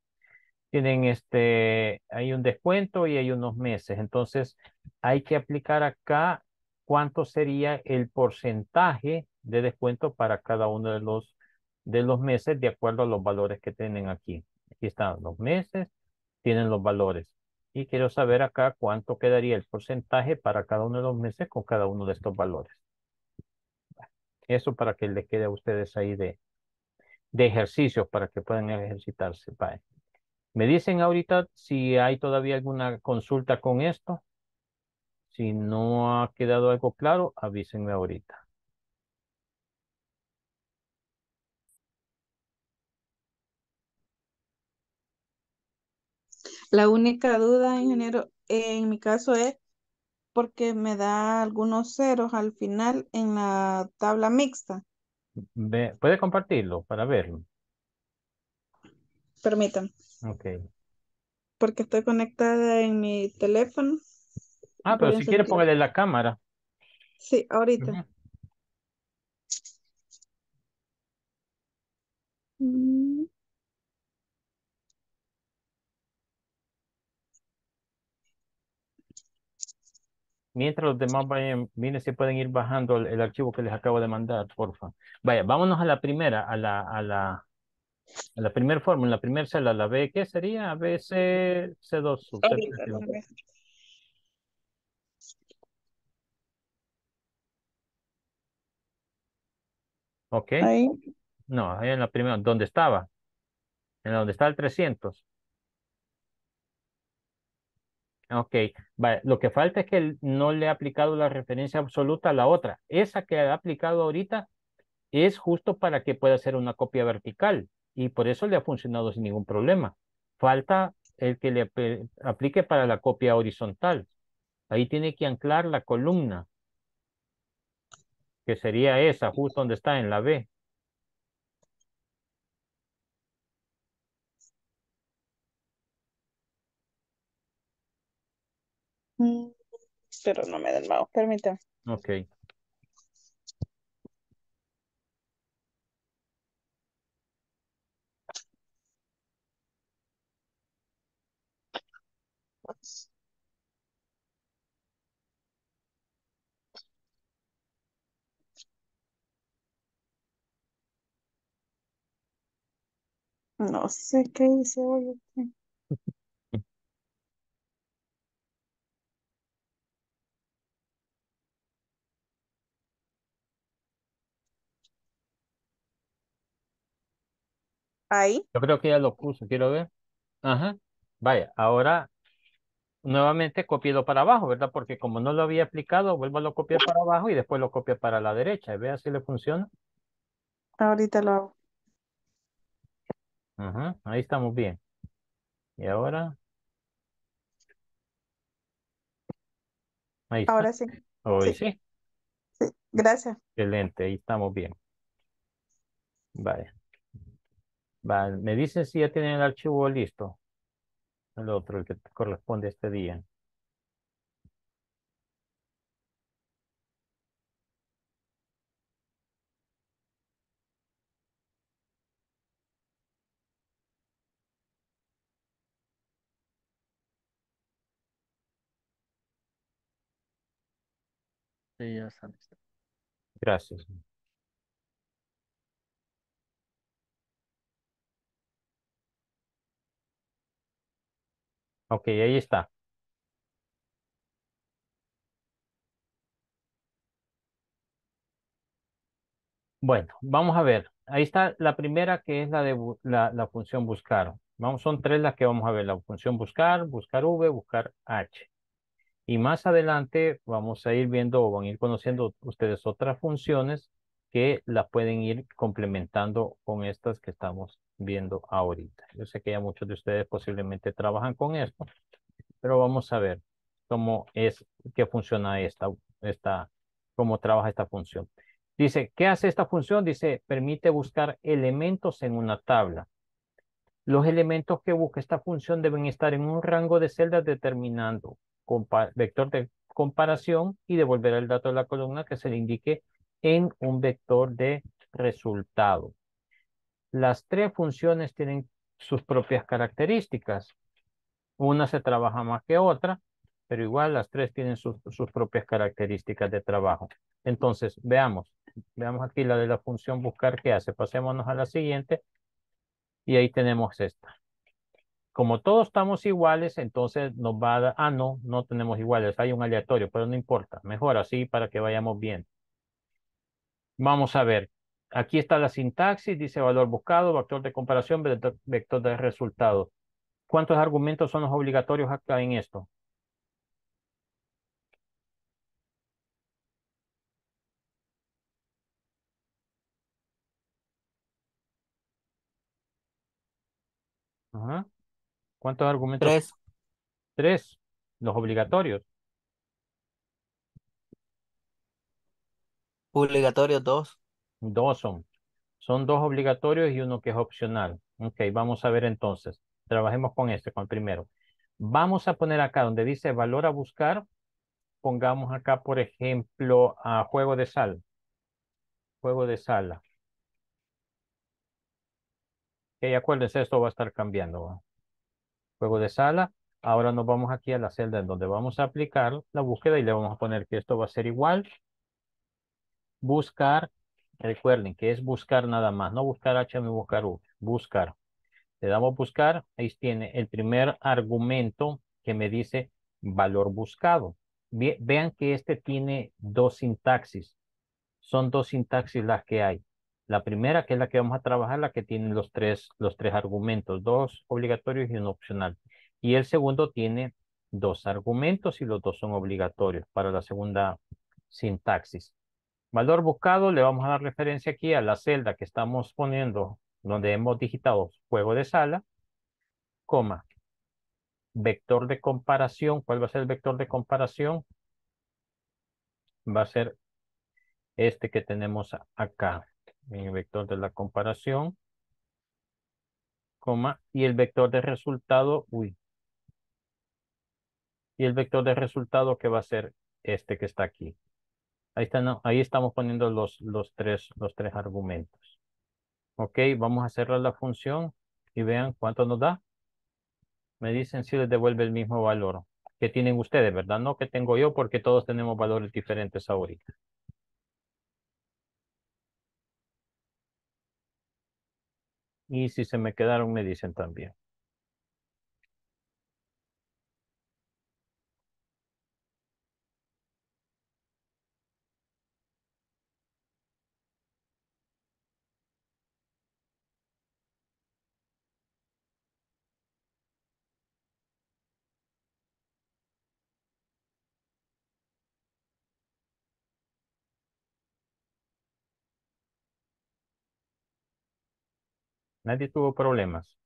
Tienen este, hay un descuento y hay unos meses. Entonces, hay que aplicar acá cuánto sería el porcentaje de descuento para cada uno de los, de los meses de acuerdo a los valores que tienen aquí. Aquí están los meses, tienen los valores. Y quiero saber acá cuánto quedaría el porcentaje para cada uno de los meses con cada uno de estos valores. Eso para que les quede a ustedes ahí de, de ejercicios para que puedan ejercitarse. Vale. Me dicen ahorita si hay todavía alguna consulta con esto. Si no ha quedado algo claro, avísenme ahorita. La única duda, ingeniero, en mi caso es porque me da algunos ceros al final en la tabla mixta. ¿Puede compartirlo para verlo? Permítanme. Ok. Porque estoy conectada en mi teléfono. Ah, pero si quiere póngale la cámara. Sí, ahorita. Uh-huh. mm. Mientras los demás vayan, miren si pueden ir bajando el, el archivo que les acabo de mandar, porfa. Vaya, vámonos a la primera, a la, a la, a la primera fórmula, la primera celda, la B, ¿qué sería? B, C, C dos. Sub, C tres. Ok. Ahí. No, ahí en la primera, ¿dónde estaba? En donde está el trescientos. Ok, vale. Lo que falta es que no le ha aplicado la referencia absoluta a la otra. Esa que ha aplicado ahorita es justo para que pueda hacer una copia vertical y por eso le ha funcionado sin ningún problema. Falta el que le aplique para la copia horizontal. Ahí tiene que anclar la columna, que sería esa, justo donde está en la B. Pero no me da el mouse, permítame. Ok. No sé qué hice hoy. Ahí. Yo creo que ya lo puso, quiero ver. Ajá. Vaya, ahora nuevamente copielo para abajo, ¿verdad? Porque como no lo había aplicado, vuelvo a lo copiar para abajo y después lo copio para la derecha. Vea si le funciona. Ahorita lo hago. Ajá, ahí estamos bien. Y ahora. Ahí está. Ahora sí. Hoy sí. sí. Sí, gracias. Excelente, ahí estamos bien. Vaya. Vale, me dicen si ya tienen el archivo listo. El otro, el que corresponde a este día. Sí, ya está listo. Gracias. Ok, ahí está. Bueno, vamos a ver. Ahí está la primera, que es la de la, la función buscar. Vamos, son tres las que vamos a ver. La función buscar, buscar V, buscar H. Y más adelante vamos a ir viendo o van a ir conociendo ustedes otras funciones que las pueden ir complementando con estas que estamos viendo ahorita. Yo sé que ya muchos de ustedes posiblemente trabajan con esto, pero vamos a ver cómo es que funciona esta, esta, cómo trabaja esta función. Dice, ¿qué hace esta función? Dice, permite buscar elementos en una tabla. Los elementos que busca esta función deben estar en un rango de celdas determinando vector de comparación y devolver el dato de la columna que se le indique en un vector de resultado. Las tres funciones tienen sus propias características. Una se trabaja más que otra, pero igual las tres tienen su, sus propias características de trabajo. Entonces, veamos. Veamos aquí la de la función buscar qué hace. Pasémonos a la siguiente. Y ahí tenemos esta. Como todos estamos iguales, entonces nos va a dar... Ah, no, no tenemos iguales. Hay un aleatorio, pero no importa. Mejor así para que vayamos bien. Vamos a ver. Aquí está la sintaxis. Dice valor buscado, vector de comparación, vector de resultado. ¿Cuántos argumentos son los obligatorios acá en esto? Ajá. ¿Cuántos argumentos? Tres. Tres, los obligatorios. Obligatorios dos. Dos son. Son dos obligatorios y uno que es opcional. Ok, vamos a ver entonces. Trabajemos con este, con el primero. Vamos a poner acá donde dice valor a buscar. Pongamos acá, por ejemplo, a juego de sal. Juego de sala. Okay, acuérdense, esto va a estar cambiando. ¿Va? Juego de sala. Ahora nos vamos aquí a la celda en donde vamos a aplicar la búsqueda y le vamos a poner que esto va a ser igual. Buscar. Recuerden que es buscar nada más. No buscar H ni buscar U. Buscar. Le damos buscar. Ahí tiene el primer argumento que me dice valor buscado. Bien, vean que este tiene dos sintaxis. Son dos sintaxis las que hay. La primera, que es la que vamos a trabajar, la que tiene los tres, los tres argumentos, dos obligatorios y uno opcional. Y el segundo tiene dos argumentos y los dos son obligatorios para la segunda sintaxis. Valor buscado, le vamos a dar referencia aquí a la celda que estamos poniendo, donde hemos digitado juego de sala, coma, vector de comparación. ¿Cuál va a ser el vector de comparación? Va a ser este que tenemos acá. En el vector de la comparación, coma, y el vector de resultado, uy, y el vector de resultado que va a ser este que está aquí. Ahí, está, no, ahí estamos poniendo los, los, tres, los tres argumentos. Ok, vamos a cerrar la función y vean cuánto nos da. Me dicen si les devuelve el mismo valor que tienen ustedes, ¿verdad? No que tengo yo, porque todos tenemos valores diferentes ahorita. Y si se me quedaron, me dicen también. Nadie tuvo problemas.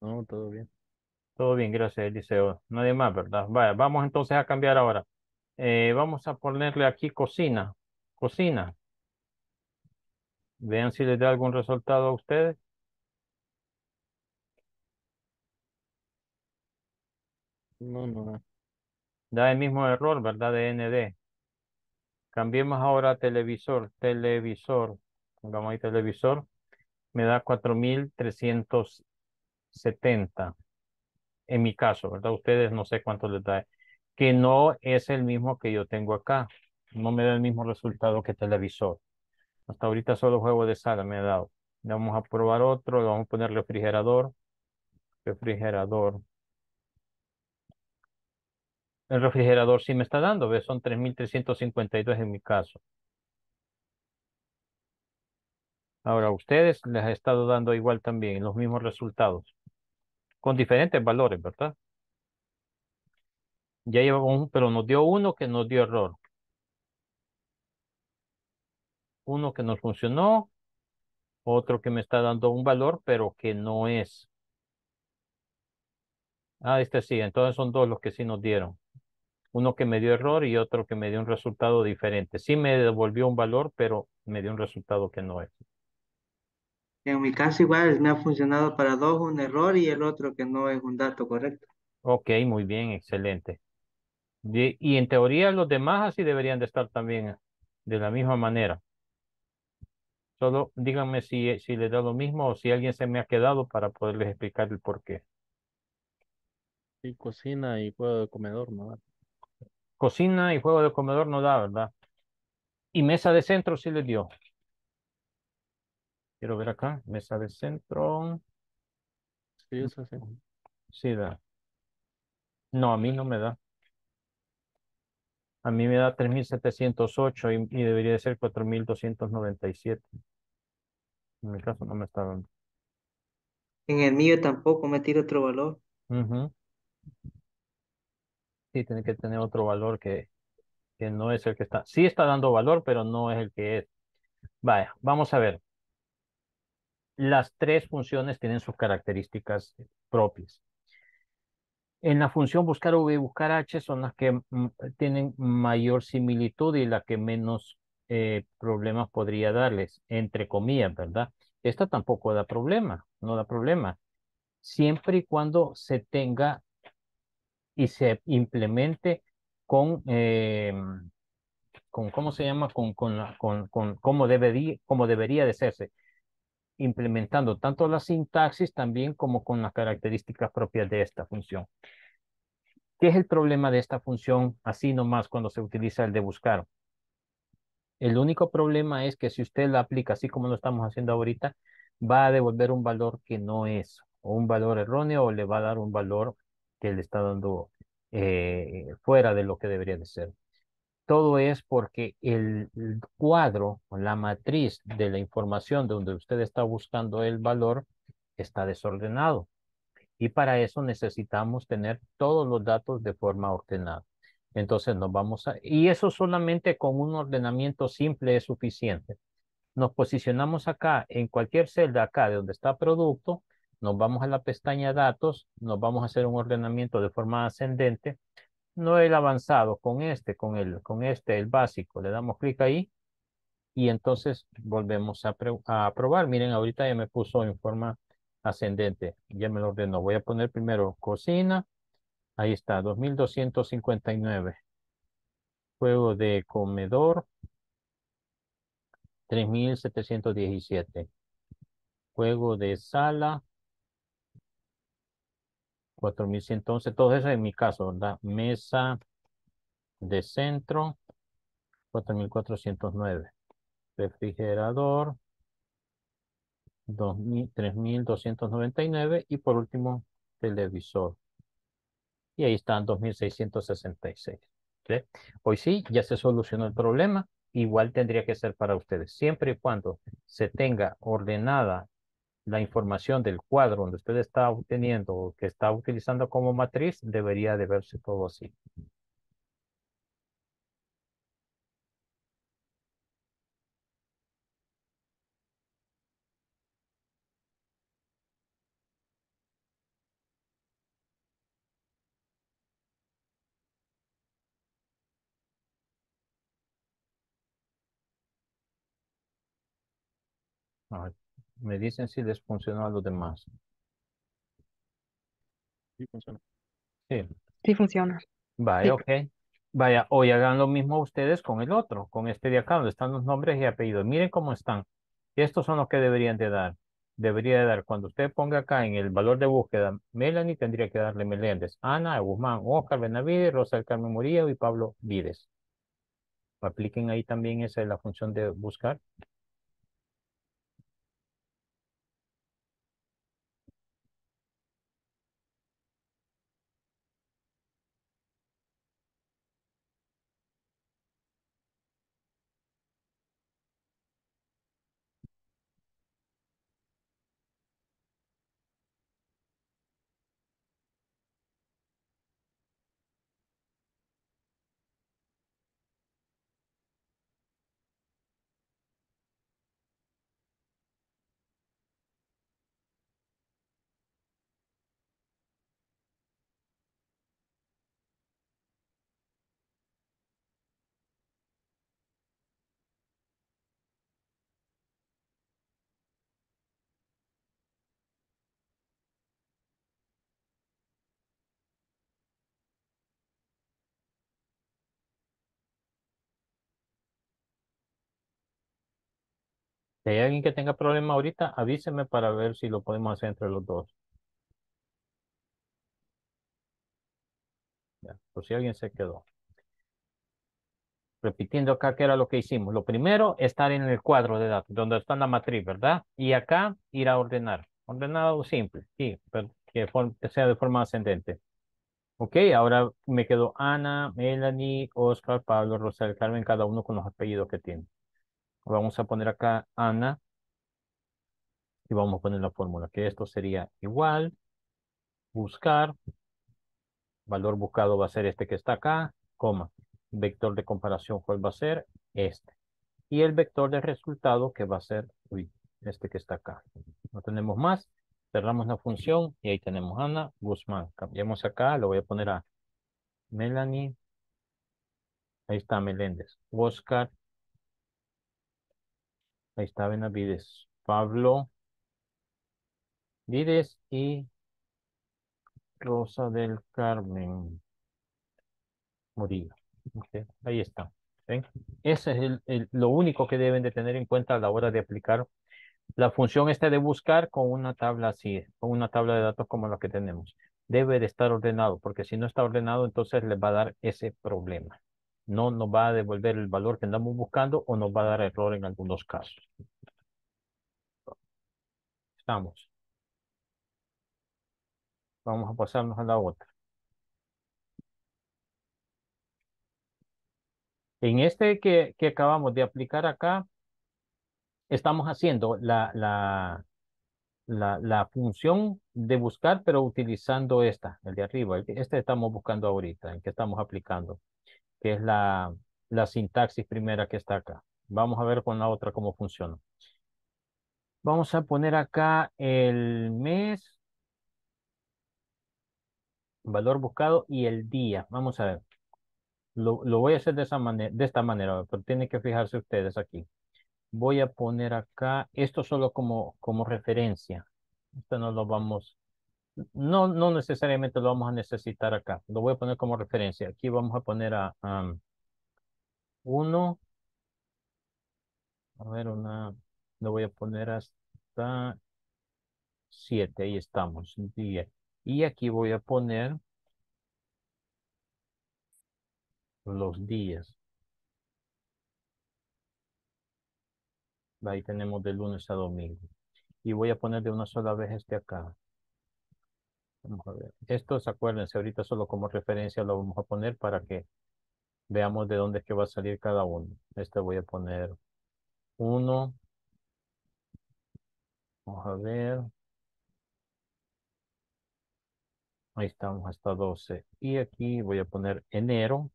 No, todo bien. Todo bien, gracias, Eliseo. Nadie más, ¿verdad? Vaya, vamos entonces a cambiar ahora. Eh, vamos a ponerle aquí cocina. Cocina. Vean si les da algún resultado a ustedes. No, no. Da el mismo error, ¿verdad? De N D. Cambiemos ahora a televisor. Televisor. Pongamos ahí televisor. Me da cuatro mil trescientos setenta. En mi caso, ¿verdad? Ustedes no sé cuánto les da. que no es el mismo que yo tengo acá. No me da el mismo resultado que televisor. Hasta ahorita solo juego de sala me ha dado. Le vamos a probar otro. Le vamos a poner refrigerador. Refrigerador. El refrigerador sí me está dando. ¿Ves? Son tres mil trescientos cincuenta y dos en mi caso. Ahora a ustedes les ha estado dando igual también. Los mismos resultados. Con diferentes valores, ¿verdad? Ya llevamos un, pero nos dio uno que nos dio error. Uno que nos funcionó. Otro que me está dando un valor, pero que no es. Ah, este sí. Entonces son dos los que sí nos dieron. Uno que me dio error y otro que me dio un resultado diferente. Sí me devolvió un valor, pero me dio un resultado que no es. En mi caso igual me ha funcionado para dos un error y el otro que no es un dato correcto. Ok, muy bien, excelente. Y, y en teoría los demás así deberían de estar también de la misma manera. Solo díganme si, si les da lo mismo o si alguien se me ha quedado para poderles explicar el por qué. Y cocina y juego de comedor no da. Cocina y juego de comedor no da, ¿verdad? Y mesa de centro sí les dio. Quiero ver acá, mesa de centro. Sí, eso sí. Sí da. No, a mí no me da. A mí me da tres mil setecientos ocho y, y debería de ser cuatro mil doscientos noventa y siete. En mi caso no me está dando. En el mío tampoco me tira otro valor. Uh-huh. Sí, tiene que tener otro valor que, que no es el que está. Sí está dando valor, pero no es el que es. Vaya, vamos a ver. Las tres funciones tienen sus características propias. En la función buscar V y buscar H son las que tienen mayor similitud y la que menos eh, problemas podría darles, entre comillas, ¿verdad? Esta tampoco da problema, no da problema. Siempre y cuando se tenga y se implemente con, eh, con ¿cómo se llama? Con, con, la, con, con cómo debería, cómo debería de hacerse. Implementando tanto la sintaxis también como con las características propias de esta función. ¿Qué es el problema de esta función así nomás cuando se utiliza el de buscar? El único problema es que si usted la aplica así como lo estamos haciendo ahorita, va a devolver un valor que no es, o un valor erróneo, o le va a dar un valor que le está dando eh, fuera de lo que debería de ser. Todo es porque el cuadro, la matriz de la información de donde usted está buscando el valor está desordenado. Y para eso necesitamos tener todos los datos de forma ordenada. Entonces nos vamos a... Y eso solamente con un ordenamiento simple es suficiente. Nos posicionamos acá, en cualquier celda acá de donde está producto, nos vamos a la pestaña datos, nos vamos a hacer un ordenamiento de forma ascendente. No el avanzado, con este, con el, con este, el básico. Le damos clic ahí y entonces volvemos a, a probar. Miren, ahorita ya me puso en forma ascendente. Ya me lo ordenó. Voy a poner primero cocina. Ahí está, dos mil doscientos cincuenta y nueve. Juego de comedor, tres mil setecientos diecisiete. Juego de sala, cuatro mil ciento once, todo eso en mi caso, ¿verdad? Mesa de centro, cuatro mil cuatrocientos nueve. Refrigerador, tres mil doscientos noventa y nueve. Y por último, televisor. Y ahí están dos mil seiscientos sesenta y seis. ¿Sí? Hoy sí, ya se solucionó el problema. Igual tendría que ser para ustedes. Siempre y cuando se tenga ordenada la información del cuadro donde usted está obteniendo o que está utilizando como matriz, debería de verse todo así. A ver. Me dicen si les funcionó a los demás. Sí, funciona. Sí. Sí, funciona. Vaya, sí. Ok. Vaya, hoy hagan lo mismo ustedes con el otro, con este de acá, donde están los nombres y apellidos. Miren cómo están. Estos son los que deberían de dar. debería dar. Cuando usted ponga acá en el valor de búsqueda Melanie, tendría que darle Meléndez, Ana, Guzmán, Oscar Benavides, Rosa del Carmen Murillo y Pablo Vides. Apliquen ahí también esa es la función de buscar. Si hay alguien que tenga problema ahorita, avíseme para ver si lo podemos hacer entre los dos. Ya, por si alguien se quedó. Repitiendo acá qué era lo que hicimos. Lo primero, estar en el cuadro de datos, donde está la matriz, ¿verdad? Y acá, ir a ordenar. Ordenado simple, sí, pero que, que sea de forma ascendente. Ok, ahora me quedó Ana, Melanie, Oscar, Pablo, Rosal, Carmen, cada uno con los apellidos que tiene. Vamos a poner acá Ana y vamos a poner la fórmula, que esto sería igual, buscar, valor buscado va a ser este que está acá, coma, vector de comparación, ¿cuál va a ser? Este. Y el vector de resultado que va a ser, uy, este que está acá. No tenemos más, cerramos la función y ahí tenemos Ana Guzmán. Cambiamos acá, lo voy a poner a Melanie, ahí está Meléndez, Oscar. Ahí está Benavides, Pablo Vides y Rosa del Carmen Murillo. Okay. Ahí está. ¿Ven? Ese es el, el, lo único que deben de tener en cuenta a la hora de aplicar la función esta de buscar con una tabla así, con una tabla de datos como la que tenemos. Debe de estar ordenado, porque si no está ordenado, entonces les va a dar ese problema. No nos va a devolver el valor que andamos buscando o nos va a dar error en algunos casos. Estamos. Vamos a pasarnos a la otra. En este que, que acabamos de aplicar acá, estamos haciendo la, la, la, la función de buscar, pero utilizando esta, el de arriba. Este estamos buscando ahorita, el que estamos aplicando, que es la, la sintaxis primera que está acá. Vamos a ver con la otra cómo funciona. Vamos a poner acá el mes, valor buscado y el día. Vamos a ver. Lo, lo voy a hacer de, esa manera, de esta manera, pero tienen que fijarse ustedes aquí. Voy a poner acá, esto solo como, como referencia. Esto no lo vamos, no, no necesariamente lo vamos a necesitar acá. Lo voy a poner como referencia. Aquí vamos a poner a um, uno. A ver, una. Lo voy a poner hasta siete. Ahí estamos. diez. Y aquí voy a poner los días. Ahí tenemos de lunes a domingo. Y voy a poner de una sola vez este acá. Vamos a ver. Estos, acuérdense, ahorita solo como referencia lo vamos a poner para que veamos de dónde es que va a salir cada uno. Este voy a poner uno. Vamos a ver. Ahí estamos hasta doce. Y aquí voy a poner enero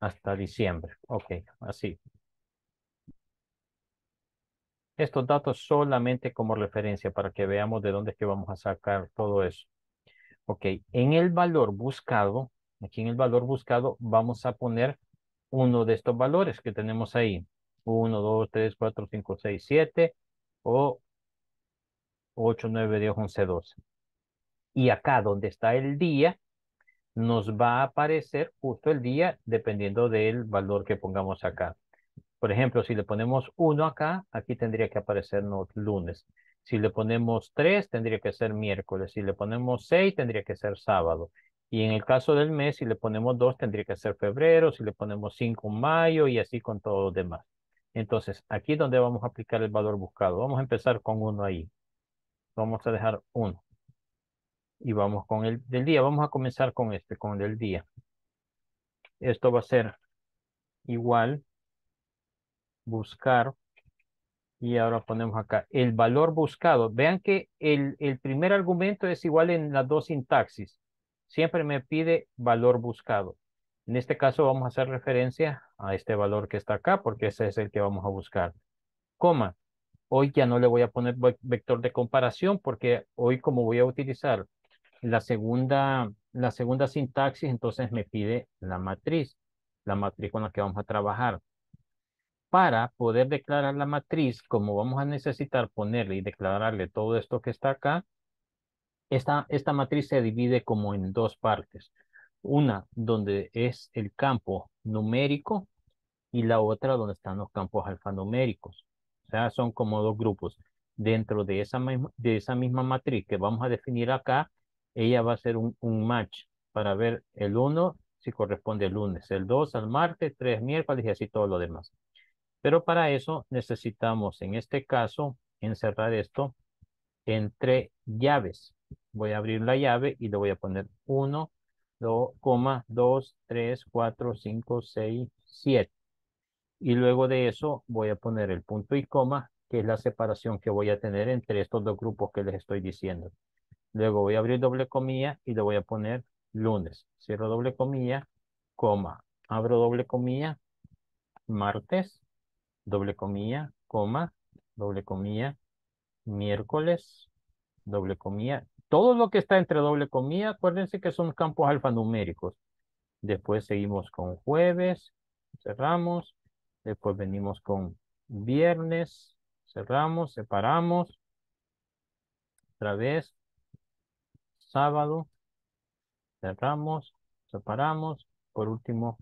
hasta diciembre. Ok, así. Estos datos solamente como referencia para que veamos de dónde es que vamos a sacar todo eso. Ok, en el valor buscado, aquí en el valor buscado vamos a poner uno de estos valores que tenemos ahí. uno, dos, tres, cuatro, cinco, seis, siete o ocho, nueve, diez, once, doce. Y acá donde está el día, nos va a aparecer justo el día dependiendo del valor que pongamos acá. Por ejemplo, si le ponemos uno acá, aquí tendría que aparecernos lunes. Si le ponemos tres, tendría que ser miércoles. Si le ponemos seis, tendría que ser sábado. Y en el caso del mes, si le ponemos dos, tendría que ser febrero. Si le ponemos cinco, mayo, y así con todo lo demás. Entonces, aquí es donde vamos a aplicar el valor buscado. Vamos a empezar con uno ahí. Vamos a dejar uno. Y vamos con el del día. Vamos a comenzar con este, con el del día. Esto va a ser igual. Buscar. Y ahora ponemos acá el valor buscado. Vean que el, el primer argumento es igual en las dos sintaxis. Siempre me pide valor buscado. En este caso vamos a hacer referencia a este valor que está acá, porque ese es el que vamos a buscar. Coma. Hoy ya no le voy a poner vector de comparación, porque hoy como voy a utilizar la segunda, la segunda sintaxis, entonces me pide la matriz, la matriz con la que vamos a trabajar. Para poder declarar la matriz, como vamos a necesitar ponerle y declararle todo esto que está acá, esta, esta matriz se divide como en dos partes. Una donde es el campo numérico y la otra donde están los campos alfanuméricos. O sea, son como dos grupos. Dentro de esa, de esa misma matriz que vamos a definir acá, ella va a ser un, un match para ver el uno si corresponde al lunes, el dos al martes, tres miércoles y así todo lo demás. Pero para eso necesitamos, en este caso, encerrar esto entre llaves. Voy a abrir la llave y le voy a poner uno, dos, tres, cuatro, cinco, seis, siete. Y luego de eso voy a poner el punto y coma, que es la separación que voy a tener entre estos dos grupos que les estoy diciendo. Luego voy a abrir doble comilla y le voy a poner lunes. Cierro doble comilla, coma. Abro doble comilla, martes, doble comilla, coma, doble comilla, miércoles, doble comilla. Todo lo que está entre doble comilla, acuérdense que son campos alfanuméricos. Después seguimos con jueves, cerramos. Después venimos con viernes, cerramos, separamos, otra vez, sábado, cerramos, separamos, por último,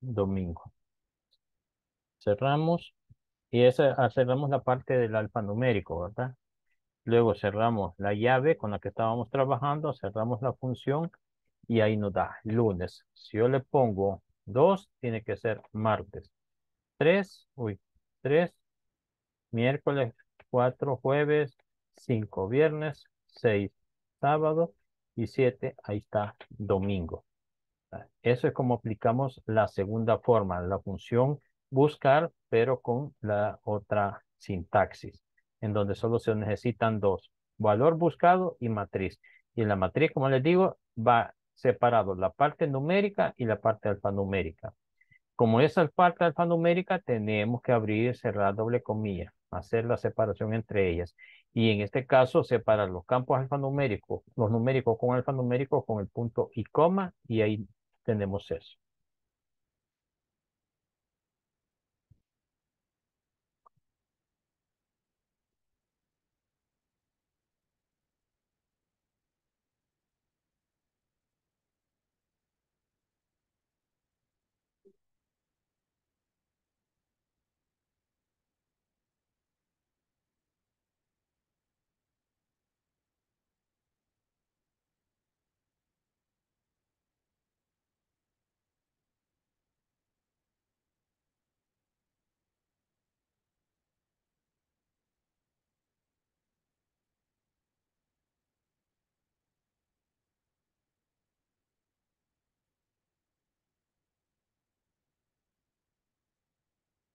domingo. Cerramos y esa, cerramos la parte del alfanumérico, ¿verdad? Luego cerramos la llave con la que estábamos trabajando, cerramos la función y ahí nos da lunes. Si yo le pongo dos, tiene que ser martes. tres, uy, tres, miércoles, cuatro, jueves, cinco, viernes, seis, sábado y siete, ahí está, domingo. Eso es como aplicamos la segunda forma, la función buscar, pero con la otra sintaxis, en donde solo se necesitan dos, valor buscado y matriz. Y en la matriz, como les digo, va separado la parte numérica y la parte alfanumérica. Como esa parte alfanumérica, tenemos que abrir y cerrar doble comilla, hacer la separación entre ellas. Y en este caso, separar los campos alfanuméricos, los numéricos con alfanuméricos con el punto y coma, y ahí tenemos eso.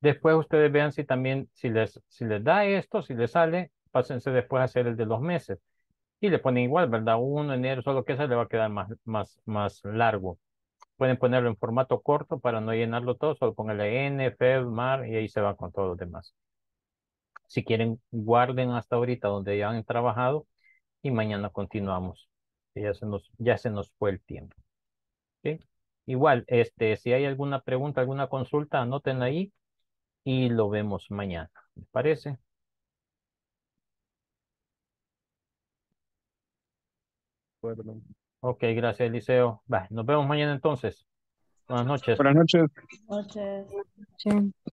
Después ustedes vean si también, si les, si les da esto, si les sale, pásense después a hacer el de los meses. Y le ponen igual, ¿verdad? uno, enero, solo que ese le va a quedar más, más, más largo. Pueden ponerlo en formato corto para no llenarlo todo, solo pónganle N, Feb, Mar, y ahí se van con todos los demás. Si quieren, guarden hasta ahorita donde ya han trabajado y mañana continuamos. Ya se nos, ya se nos fue el tiempo. ¿Sí? Igual, este, si hay alguna pregunta, alguna consulta, anótenla ahí. Y lo vemos mañana, ¿les parece? Bueno. Ok, gracias, Eliseo. Bah, nos vemos mañana entonces. Buenas noches. Buenas noches. Buenas noches.